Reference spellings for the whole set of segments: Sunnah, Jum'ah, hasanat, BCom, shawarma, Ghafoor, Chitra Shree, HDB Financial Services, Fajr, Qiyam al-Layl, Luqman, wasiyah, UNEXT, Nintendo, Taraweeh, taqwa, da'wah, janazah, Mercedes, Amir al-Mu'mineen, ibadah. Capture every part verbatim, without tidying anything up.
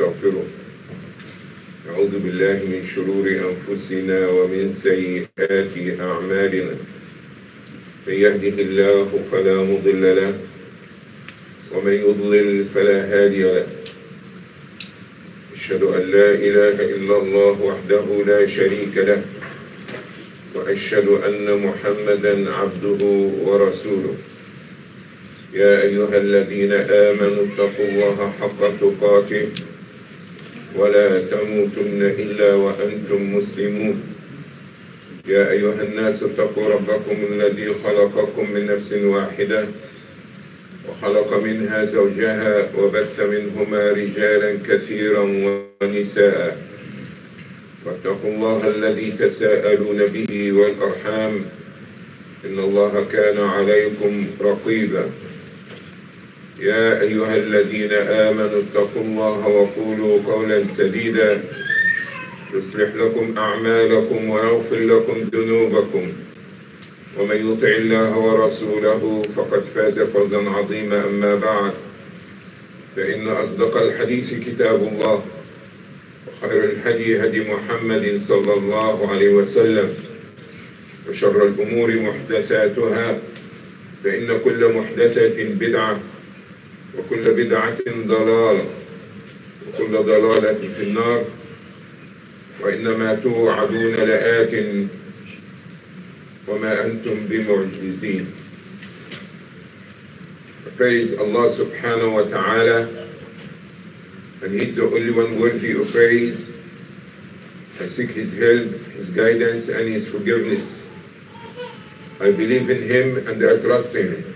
ونستغفره نعوذ بالله من شرور أنفسنا ومن سيئات أعمالنا من يهده الله فلا مضل له ومن يضلل فلا هادي له أشهد أن لا إله إلا الله وحده لا شريك له وأشهد أن محمدًا عبده ورسوله يا أيها الذين آمنوا اتقوا الله حق تقاته ولا تموتن إلا وأنتم مسلمون يا أيها الناس اتقوا ربكم الذي خلقكم من نفس واحدة وخلق منها زوجها وبث منهما رجالا كثيرا ونساء واتقوا الله الذي تساءلون به والأرحام إن الله كان عليكم رقيبا يا أيها الذين آمنوا اتقوا الله وقولوا قولا سديدا يصلح لكم أعمالكم ويغفر لكم ذنوبكم ومن يطع الله ورسوله فقد فاز فوزا عظيما أما بعد فإن أصدق الحديث كتاب الله وخير الهدي هدي محمد صلى الله عليه وسلم وشر الأمور محدثاتها فإن كل محدثة بدعة وكل بدعة ضلالة وكل ضلالة في النار وإنما توعدون لآت وما أنتم بمعجزين. Praise Allah subhanahu wa ta'ala, and He is the only one worthy of praise. I seek His help, His guidance and His forgiveness. I believe in Him and I trust Him.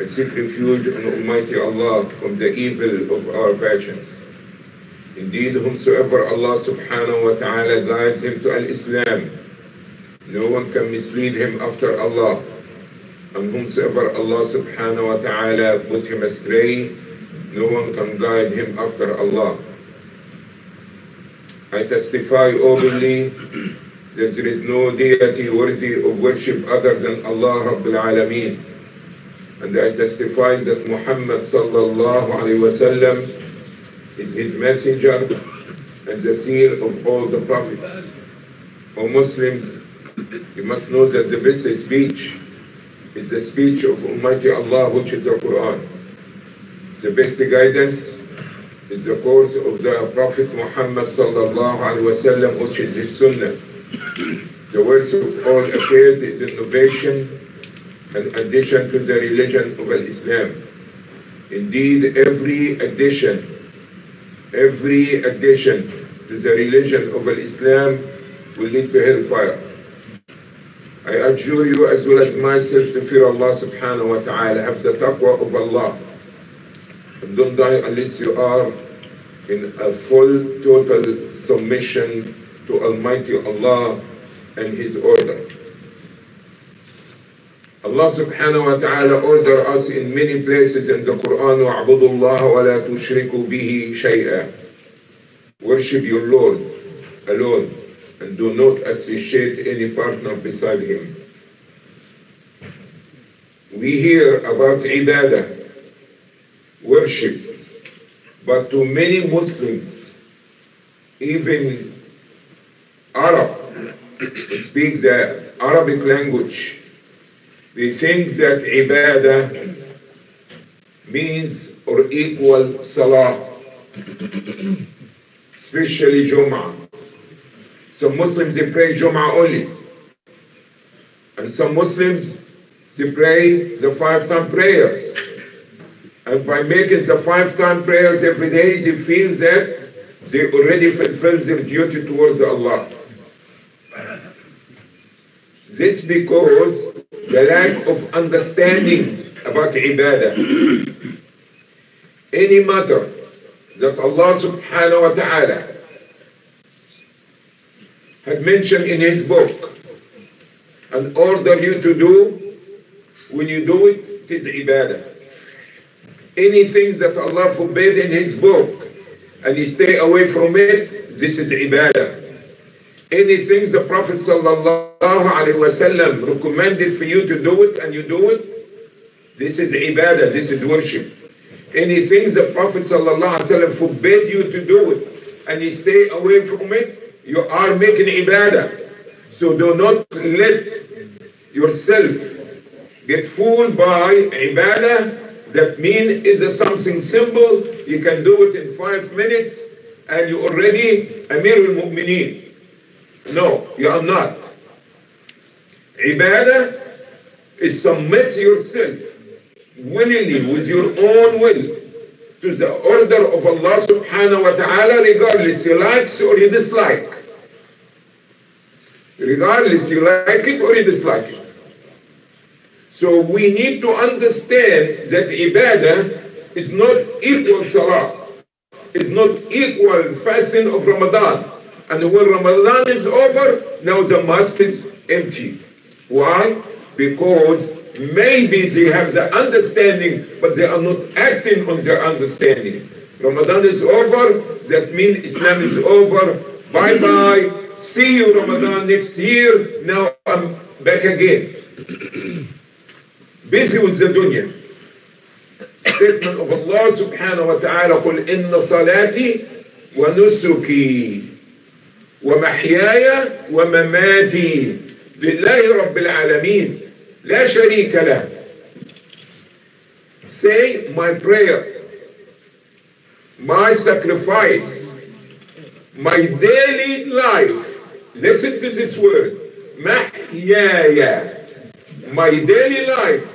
I seek refuge in Almighty Allah from the evil of our passions. Indeed, whomsoever Allah subhanahu wa ta'ala guides him to al-Islam, no one can mislead him after Allah. And whomsoever Allah subhanahu wa ta'ala put him astray, no one can guide him after Allah. I testify openly that there is no deity worthy of worship other than Allah Rabbil Alameen. And I testify that Muhammad sallallahu alayhi wa sallam is his messenger and the seal of all the prophets. O Muslims, you must know that the best speech is the speech of Almighty Allah, which is the Quran. The best guidance is the course of the Prophet Muhammad sallallahu alayhi wa sallam, which is his Sunnah. The worst of all affairs is innovation and addition to the religion of Islam. Indeed, every addition, every addition to the religion of Islam will lead to hellfire. I adjure you as well as myself to fear Allah subhanahu wa ta'ala, have the taqwa of Allah. And don't die unless you are in a full, total submission to Almighty Allah and His order. Allah subhanahu wa ta'ala order us in many places in the Quran, وَاعْبُدُوا اللَّهَ وَلَا تُشْرِكُوا بِهِ شَيْئًا. Worship your Lord alone and do not associate any partner beside Him. We hear about ibadah, worship, but to many Muslims, even Arab, speak the Arabic language, they think that ibadah means or equal salah, especially Jum'ah. Some Muslims, they pray Jum'ah only. And some Muslims, they pray the five-time prayers. And by making the five-time prayers every day, they feel that they already fulfill their duty towards Allah. This because the lack of understanding about ibadah. Any matter that Allah subhanahu wa ta'ala had mentioned in His book and ordered you to do, when you do it, it is ibadah. Anything that Allah forbade in His book and you stay away from it, this is ibadah. Anything the Prophet sallallahu alaihi wasallam recommended for you to do it and you do it, this is ibadah, this is worship. Anything the Prophet ﷺ forbade you to do it, and you stay away from it, you are making ibadah. So do not let yourself get fooled by ibadah. That means is something simple, you can do it in five minutes, and you already Amir al-Mu'mineen. No, you are not. Ibadah is submit yourself willingly with your own will to the order of Allah subhanahu wa ta'ala, regardless you like it or you dislike. Regardless you like it or you dislike it. So we need to understand that ibadah is not equal salah. It's not equal fasting of Ramadan. And when Ramadan is over, now the mosque is empty. Why? Because maybe they have the understanding, but they are not acting on their understanding. Ramadan is over, that means Islam is over. Bye-bye, see you Ramadan next year, now I'm back again. Busy with the dunya. Statement of Allah subhanahu wa ta'ala, قُلْ إِنَّ صَلَاتِي وَنُسُكِي وَمَحْيَايَ وَمَمَاتِي لله رب العالمين لا شريك له. Say my prayer, my sacrifice, my daily life. Listen to this word, محيايا, my daily life.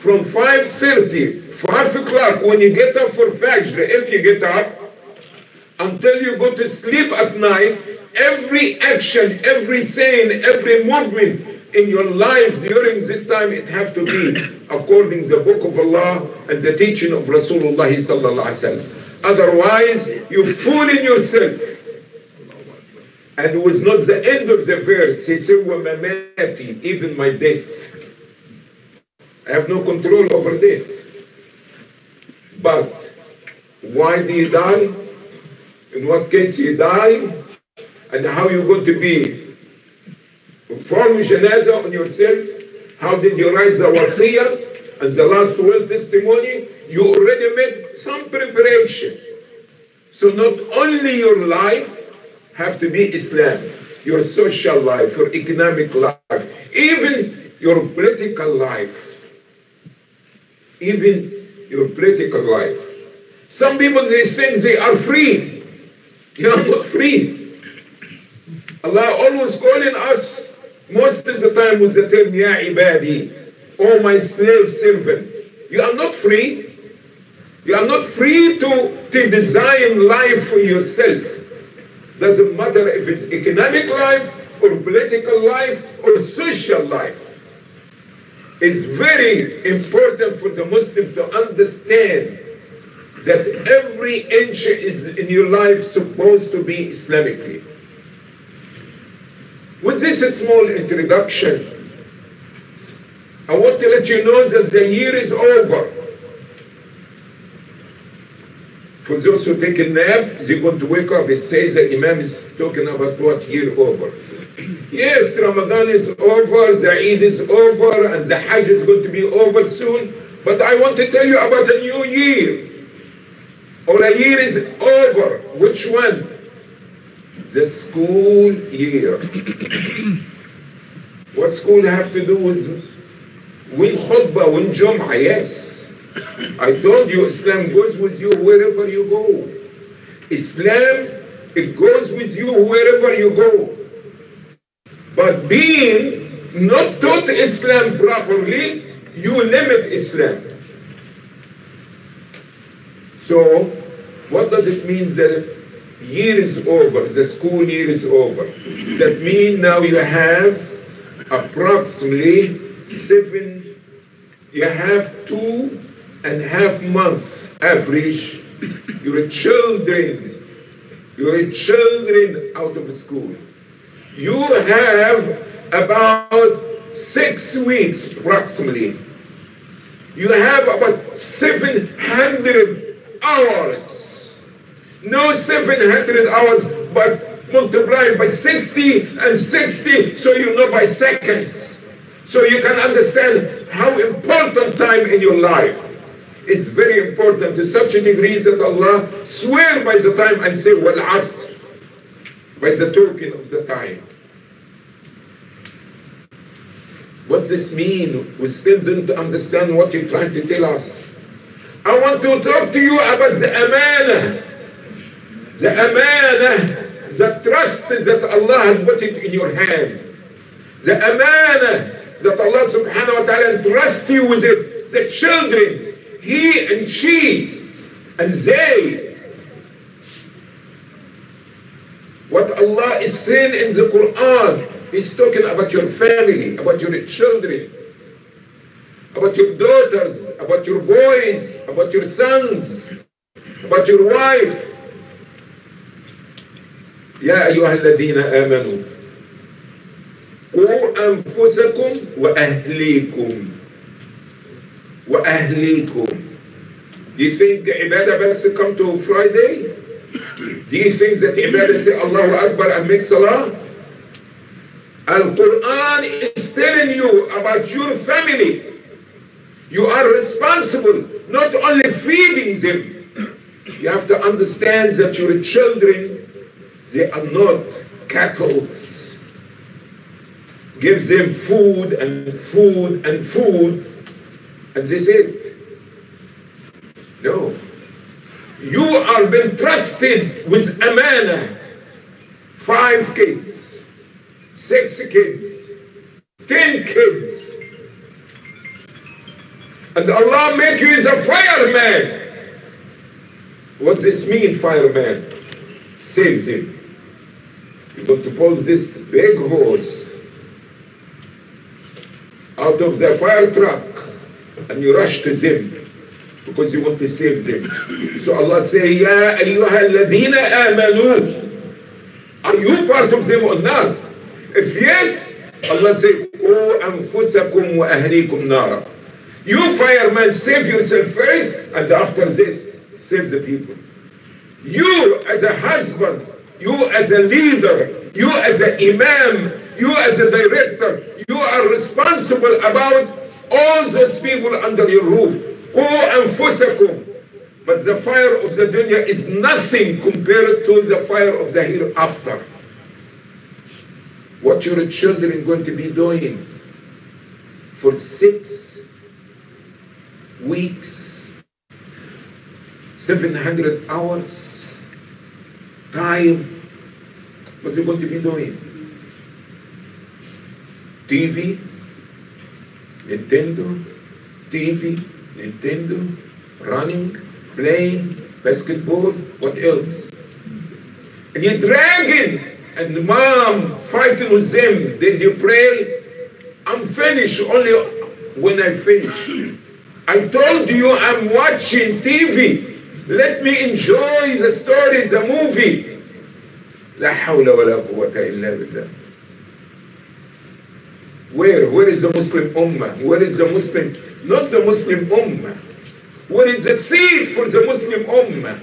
From five thirty, five o'clock when you get up for Fajr, if you get up, until you go to sleep at night, every action, every saying, every movement in your life during this time, it have to be according to the book of Allah and the teaching of Rasulullah sallallahu alaihi wasallam. Otherwise, you're fooling yourself. And it was not the end of the verse. He said, وَمَمَاتِي, even my death. I have no control over death. But why do you die? In what case you die? And how you going to be performing janazah on yourself? How did you write the wasiyah and the last will testimony? You already made some preparation. So not only your life have to be Islam, your social life, your economic life, even your political life, even your political life. Some people, they think they are free. You are not free. Allah always calling us most of the time with the term Ya Ibadi, oh my slave servant. You are not free. You are not free to, to design life for yourself. Doesn't matter if it's economic life or political life or social life. It's very important for the Muslim to understand that every inch is in your life supposed to be Islamically. With this small introduction, I want to let you know that the year is over. For those who take a nap, they're going to wake up and say the Imam is talking about what year over. Yes, Ramadan is over, the Eid is over, and the Hajj is going to be over soon. But I want to tell you about a new year. Or a year is over. Which one? The school year. What school have to do with when khutbah, when Jum'ah? Yes. I told you Islam goes with you wherever you go. Islam, it goes with you wherever you go. But being not taught Islam properly, you limit Islam. So, what does it mean that year is over, the school year is over? That means now you have approximately seven, you have two and a half months average. Your children, your children out of school. You have about six weeks approximately. You have about seven hundred hours. No seven hundred hours, but multiplied by sixty and sixty, so you know by seconds. So you can understand how important time in your life. is very important to such a degree that Allah swear by the time and say, Wal Asr, by the token of the time. What does this mean? We still didn't understand what you're trying to tell us. I want to talk to you about the amanah. The amanah, the trust that Allah had put it in your hand. The amanah that Allah subhanahu wa ta'ala entrusts you with it. The children, he and she and they. What Allah is saying in the Quran, He's talking about your family, about your children, about your daughters, about your boys, about your sons, about your wife. يَا أَيُّهَا الَّذِينَ آمَنُوا قُوا أَنفُسَكُمْ وَأَهْلِيكُمْ وَأَهْلِيكُمْ. Do you think Ibadah best come to Friday? Do you think that Ibadah say Allahu Akbar and make Salah? Al-Quran is telling you about your family. You are responsible, not only feeding them. You have to understand that your children, they are not cattle. Give them food and food and food, and that's it. No. You are being trusted with amanah. Five kids. Six kids, ten kids, and Allah make you as a fireman. What does this mean, fireman? Save them. You're going to pull this big hose out of the fire truck, and you rush to them because you want to save them. So Allah say, Ya ayyuha alladhina amanu. Are you part of them or not? If yes, Allah says, "Qu anfusakum wa ahlikum nara." You firemen, save yourself first, and after this, save the people. You as a husband, you as a leader, you as an imam, you as a director, you are responsible about all those people under your roof. Qu anfusakum. But the fire of the dunya is nothing compared to the fire of the hereafter. What your children going to be doing for six weeks, seven hundred hours, time, what's they going to be doing? T V, Nintendo, T V, Nintendo, running, playing, basketball, what else? And you're dragging. And mom fighting with them. Did you pray? I'm finished only when I finish. I told you I'm watching T V. Let me enjoy the story, the movie. La hawla wa la quwwata illa billah. Where? Where is the Muslim Ummah? Where is the Muslim? Not the Muslim Ummah. Where is the seed for the Muslim Ummah?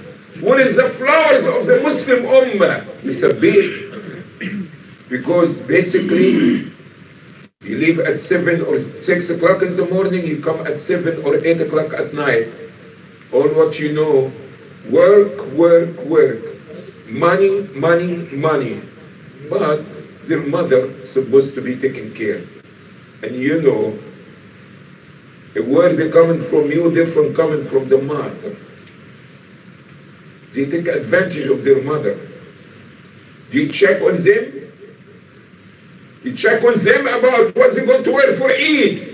Where is the flowers of the Muslim Ummah? It's a big. Because basically, you leave at seven or six o'clock in the morning, you come at seven or eight o'clock at night. All what you know, work, work, work. Money, money, money. But their mother supposed to be taken care. And you know, a word coming from you, different coming from the mother. They take advantage of their mother. Do you check on them? You check on them about what they're going to wear for Eid.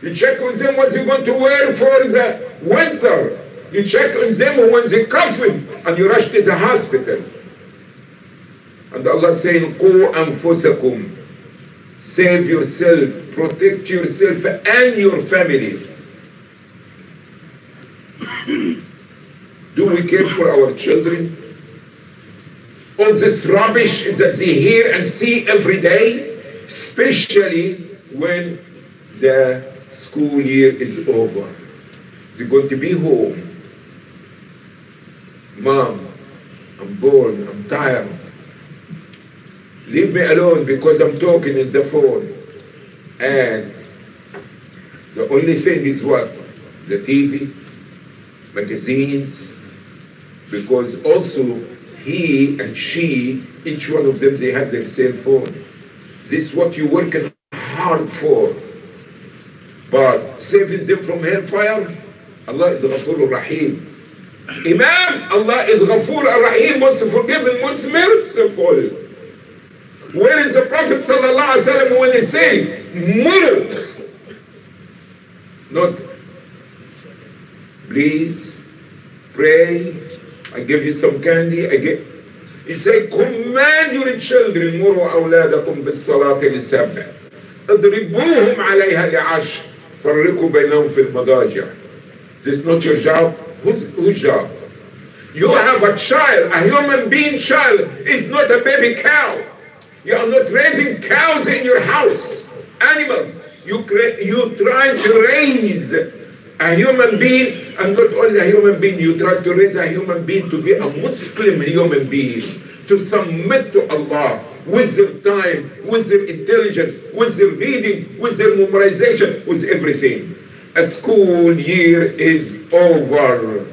You check on them what they're going to wear for the winter. You check on them when they coughing and you rush to the hospital. And Allah saying, Qu anfusakum. Save yourself, protect yourself and your family. Do we care for our children? All this rubbish that they hear and see every day, especially when the school year is over. They're going to be home. Mom, I'm bored, I'm tired. Leave me alone because I'm talking in the phone. And the only thing is what? the T V, magazines, because also he and she, each one of them, they have their cell phone. This is what you're working hard for. But saving them from hellfire, Allah is Ghafoor Rahim. Imam, Allah is Ghafoor Rahim, wants to forgive and wants merciful. Where is the Prophet Sallallahu Alaihi Wasallam when they say, Murk? Not, please, pray, I give you some candy, I give. He said, command your children, Muru awladakum bis salati li sab'a. Adribuhum alayha li'ash. Farriqu baynahum fil madaja. This is not your job. Who's, whose job? You have a child, a human being child, is not a baby cow. You are not raising cows in your house, animals. You you trying to raise a human being, and not only a human being, you try to raise a human being to be a Muslim human being, to submit to Allah with their time, with their intelligence, with their reading, with their memorization, with everything. A school year is over.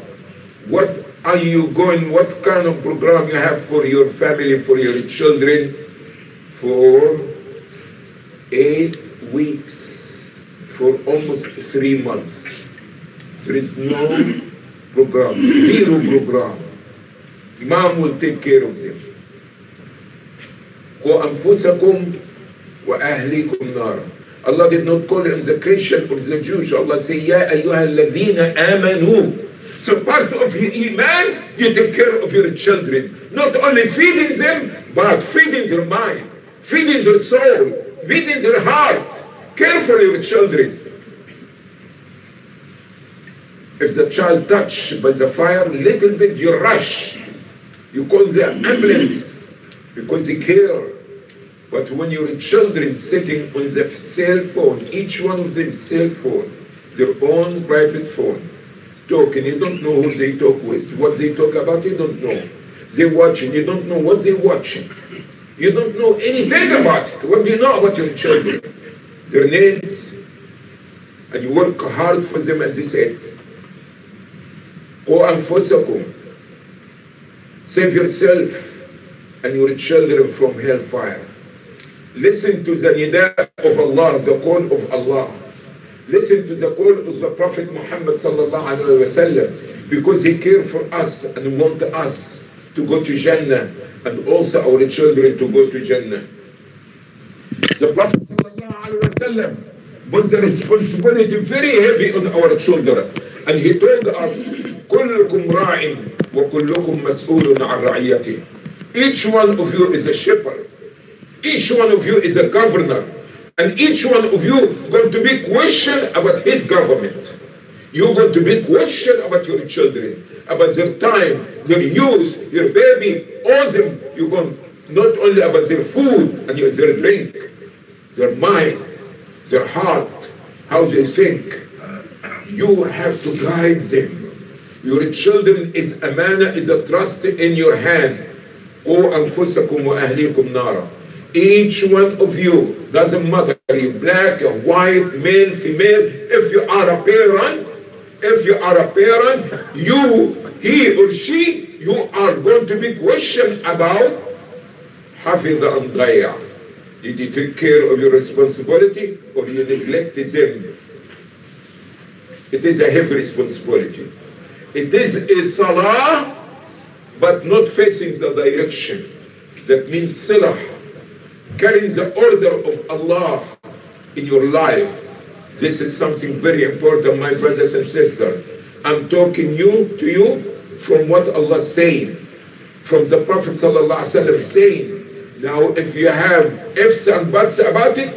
What are you going, what kind of program you have for your family, for your children? For eight weeks, for almost three months. There is no program, zero program. Imam will take care of them. Allah did not call it the Christian or the Jewish. Allah said, Ya ayyuhal ladhina amanu. So part of your iman, you take care of your children. Not only feeding them, but feeding their mind. Feeding their soul, feeding their heart. Care for your children. If the child touched by the fire, little bit you rush. You call the ambulance because they care. But when your children sitting on the cell phone, each one of them cell phone, their own private phone, talking, you don't know who they talk with. What they talk about, you don't know. They're watching, you don't know what they're watching. You don't know anything about it. What do you know about your children? Their names. And you work hard for them, as they said. Qu anfusakum. Save yourself and your children from hellfire. Listen to the nida of Allah, the call of Allah. Listen to the call of the Prophet Muhammad Sallallahu Alaihi Wasallam, because he cared for us and wanted us to go to Jannah, and also our children to go to Jannah. The Prophet ﷺ put the responsibility very heavy on our children, and he told us, كُلُّكُمْ رَاعٍ وَكُلُّكُمْ مَسْئُولٌ عَنْ رَعِيَّتِهِ. Each one of you is a shepherd, each one of you is a governor, and each one of you is going to be questioned about his government. You're going to be questioned about your children, about their time, their youth, your baby, all them. You're going not only about their food and their drink, their mind, their heart, how they think. You have to guide them. Your children is amana, is a trust in your hand. O anfusakum wa ahlikum nara. Each one of you, doesn't matter, you're black, you're white, male, female, if you are a parent, if you are a parent, you, he or she, you are going to be questioned about Hafiza and Daya. Did you take care of your responsibility or you neglected them? It is a heavy responsibility. It is a salah, but not facing the direction. That means silah, carrying the order of Allah in your life. This is something very important, my brothers and sisters. I'm talking you to you from what Allah is saying, from the Prophet Sallallahu Alaihi Wasallam saying. Now, if you have ifs and buts about it,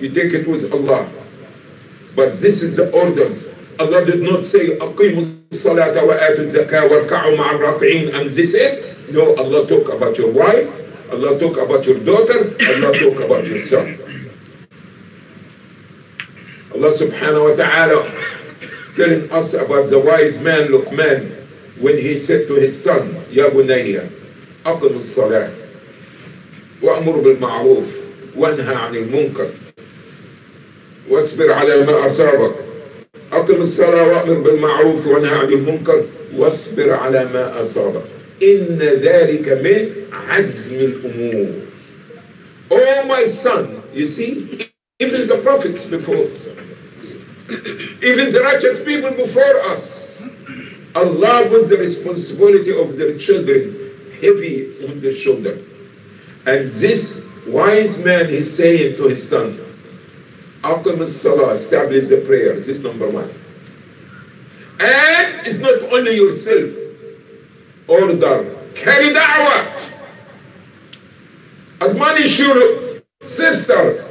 you take it with Allah. But this is the orders. Allah did not say, "Aqimus salata wa atu zakah wa rak'u ma'ar raqi'in," and this it. No, Allah talk about your wife, Allah talk about your daughter, Allah talk about your son. Allah subhanahu wa ta'ala telling us about the wise man Luqman when he said to his son, Ya bunayya, aqim as-salah wa amur bil ma'ruf wa anha 'anil munkar wasbir 'ala ma asabak أقم الصلاة وأمر بالمعروف وانهى عن المنكر واصبر على ما أصابك إن ذلك من عزم الأمور. Oh my son, you see, even the prophets before us, even the righteous people before us, Allah puts the responsibility of their children heavy on their shoulder. And this wise man is saying to his son, Aqim as-salah, establish the prayer. This is number one. And it's not only yourself. Order, carry da'wah. Admonish your sister.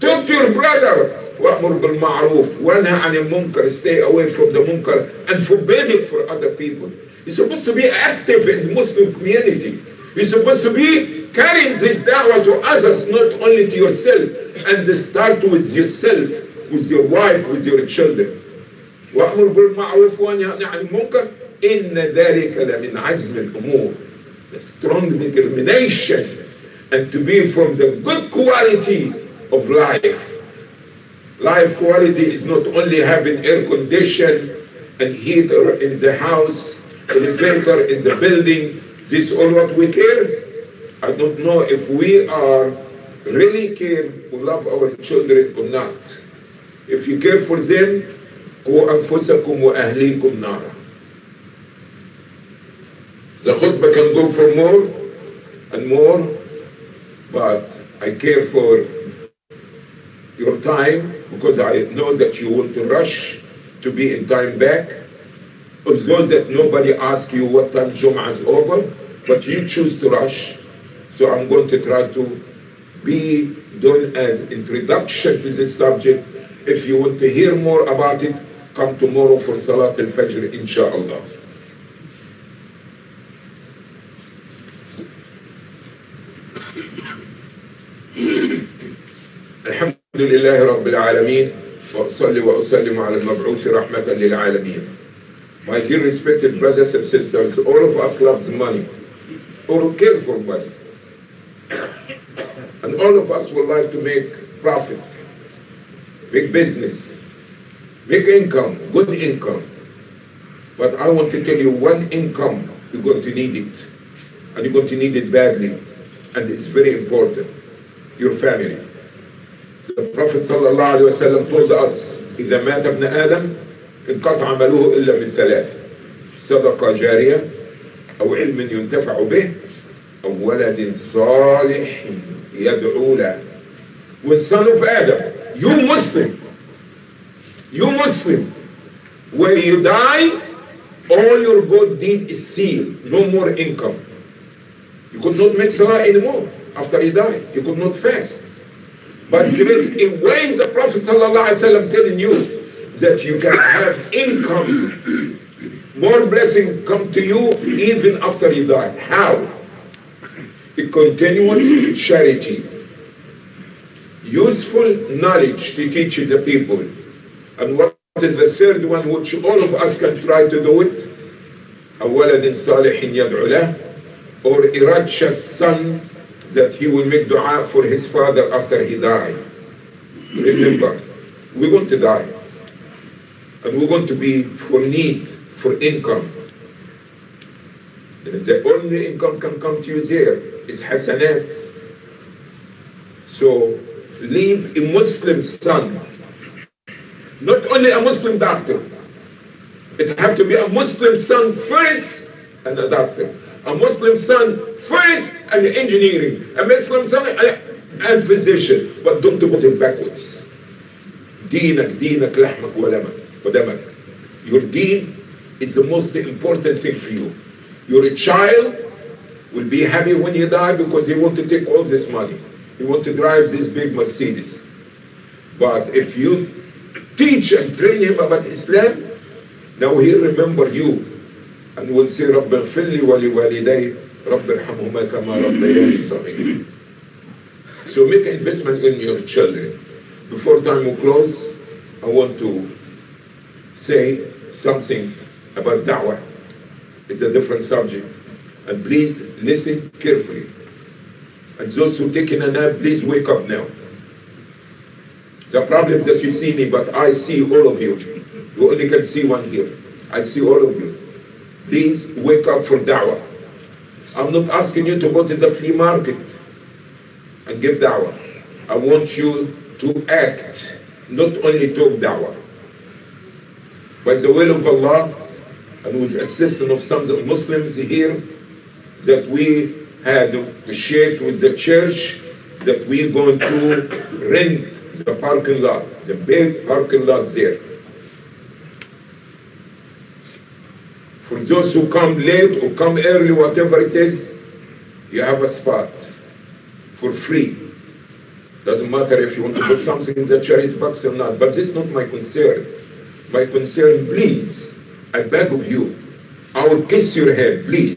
Talk to your brother. وَأْمُرْ بِالْمَعْرُوفِ وَنْهَى عَنِ الْمُنْكَرِ. Stay away from the munkar and forbid it for other people. You're supposed to be active in the Muslim community. You're supposed to be carrying this da'wah to others, not only to yourself. And start with yourself, with your wife, with your children. وَأْمُرْ بِالْمَعْرُوفِ وَنْهَى عَنِ الْمُنْكَرِ إِنَّ ذَلِكَ لَمِنْ عَزْمِ الْأُمُورِ. The strong determination and to be from the good quality of life. Life quality is not only having air condition and heater in the house, elevator in the building. This all what we care. I don't know if we are really care who love our children or not. If you care for them, the khutbah can go for more and more. But I care for your time because I know that you want to rush to be in time back. Although that nobody asks you what time Jum'ah is over, but you choose to rush. So I'm going to try to be done as introduction to this subject. If you want to hear more about it, come tomorrow for Salat al-Fajr, inshallah. الحمد لله رب العالمين وأصلي وأسلم على المبعوث رحمة للعالمين. My dear respected brothers and sisters, all of us loves money or care for money, and all of us would like to make profit, big business, big income, good income. But I want to tell you one income you're going to need it, and you're going to need it badly, and it's very important: your family. The Prophet sallallahu alayhi wa sallam told us, إِذَا مَاتَ ابْنَ آدَمْ انْقَطْعَ عَمَلُهُ إِلَّا مِنْ ثَلَاثٍ صَدَقَةٍ جَارِيَةٍ أَوْ عِلْمٍ يُنْتَفَعُ بِهِ أَوْ وَلَدٍ صَالِحٍ يَدْعُو لَهُ. When son of Adam, you Muslim, you Muslim, when you die, all your good deed is sealed, no more income. You could not make salah anymore after you die. You could not fast. But in ways the Prophet ﷺ telling you that you can have income, more blessing come to you even after you die. How? A continuous charity, useful knowledge to teach the people. And what is the third one which all of us can try to do it? Or a righteous son that he will make dua for his father after he died. Remember, we're going to die. And we're going to be for need, for income. The only income can come to you there is hasanat. So leave a Muslim son. Not only a Muslim doctor. It has to be a Muslim son first and a doctor. A Muslim son first and engineering, a Muslim son and physician, but don't put it backwards. Deenak, deenak, lahmak, wadamak. Your deen is the most important thing for you. Your child will be happy when you die because he wants to take all this money. He wants to drive this big Mercedes. But if you teach and train him about Islam, now he'll remember you. And will say, Rabbil Filli wali waliday, Rabbil Hamhuma kama rabbayani saghir. So make an investment in your children. Before time we close, I want to say something about da'wah. It's a different subject. And please listen carefully. And those who are taking a nap, please wake up now. The problems that you see me, but I see all of you. You only can see one here. I see all of you. Please wake up for da'wah. I'm not asking you to go to the flea market and give da'wah. I want you to act, not only talk da'wah. By the will of Allah, and with the assistance of some Muslims here, that we had shared with the church, that we're going to rent the parking lot, the big parking lot there. For those who come late or come early, whatever it is, you have a spot for free. Doesn't matter if you want to put something in the charity box or not, but this is not my concern. My concern, please, I beg of you, I will kiss your head, please.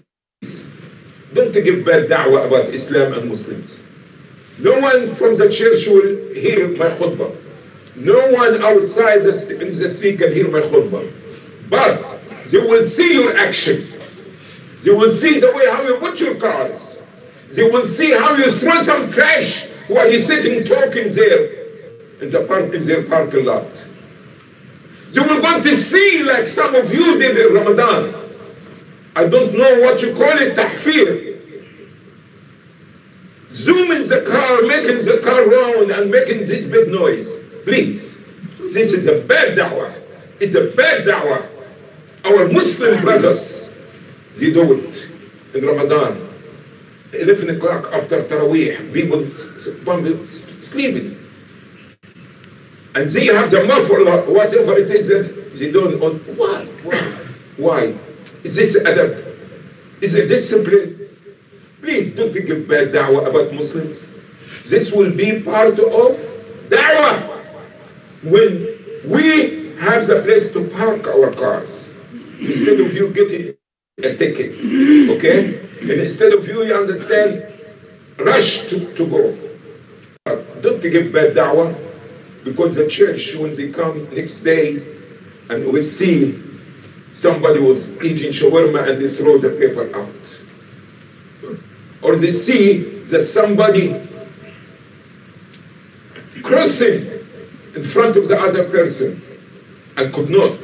Don't give bad da'wah about Islam and Muslims. No one from the church will hear my khutbah. No one outside the, in the street can hear my khutbah. But they will see your action. They will see the way how you put your cars. They will see how you throw some trash while you're sitting talking there in the park, in their parking lot. They will want to see like some of you did in Ramadan. I don't know what you call it, tahfir. Zooming the car, making the car round and making this big noise. Please, this is a bad da'wah. It's a bad da'wah. Our Muslim brothers, they do it in Ramadan. eleven o'clock after Taraweeh, people sleeping. And they have the muffler, whatever it is that they don't on. Why? Why? Why? Is this adab? Is it discipline? Please don't give bad da'wah about Muslims. This will be part of da'wah. When we have the place to park our cars, instead of you getting a ticket, okay? And instead of you, you understand, rush to, to go. But don't give bad da'wah, because the church, when they come next day, and we see somebody was eating shawarma and they throw the paper out. Or they see that somebody crossing in front of the other person and could not.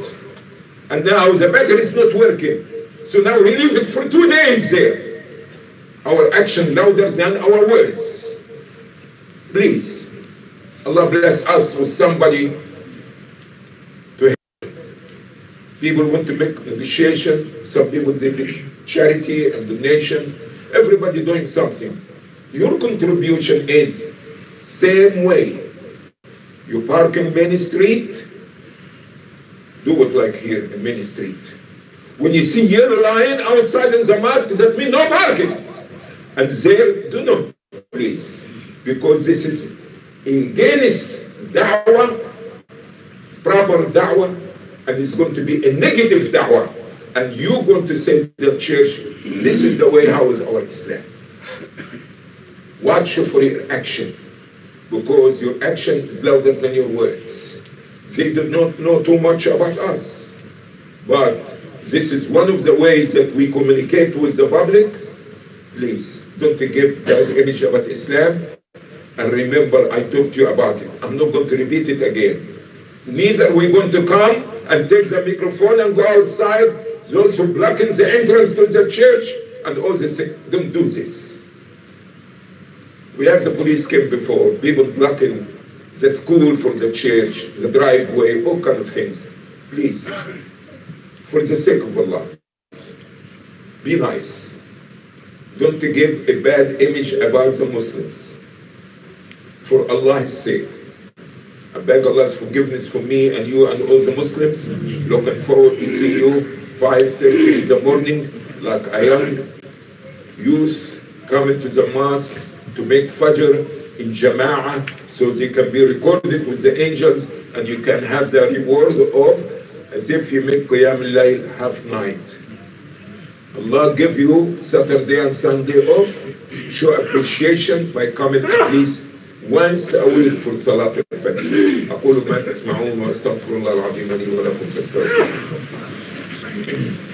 And now the battery is not working. So now we leave it for two days there. Our action louder than our words. Please, Allah bless us with somebody. People want to make negotiation, some people they do charity and donation, everybody doing something. Your contribution is same way. You park in Main Street, do it like here in Main Street. When you see yellow line outside in the mosque, that means no parking. And there, do not, please. Because this is against da'wah, proper da'wah, and it's going to be a negative da'wah. And you're going to say to the church, this is the way how is our Islam. Watch for your action, because your action is louder than your words. They do not know too much about us. But this is one of the ways that we communicate with the public. Please, don't give bad image about Islam. And remember, I talked to you about it. I'm not going to repeat it again. Neither we're going to come and take the microphone and go outside, those who blockings the entrance to the church and all this. Don't do this. We have the police came before, people blocking the school from the church, the driveway, all kind of things. Please, for the sake of Allah, be nice. Don't give a bad image about the Muslims. For Allah's sake. I beg Allah's forgiveness for me and you and all the Muslims. Looking forward to see you five thirty in the morning, like a young youth coming to the mosque to make Fajr in Jama'ah, so they can be recorded with the angels and you can have the reward of as if you make Qiyam al-Layl half night. Allah give you Saturday and Sunday off. Show appreciation by coming at least once a week for Salat al-Fajr. أقول ما تسمعون وأستغفر الله العظيم لي ولكم فاستغفروه.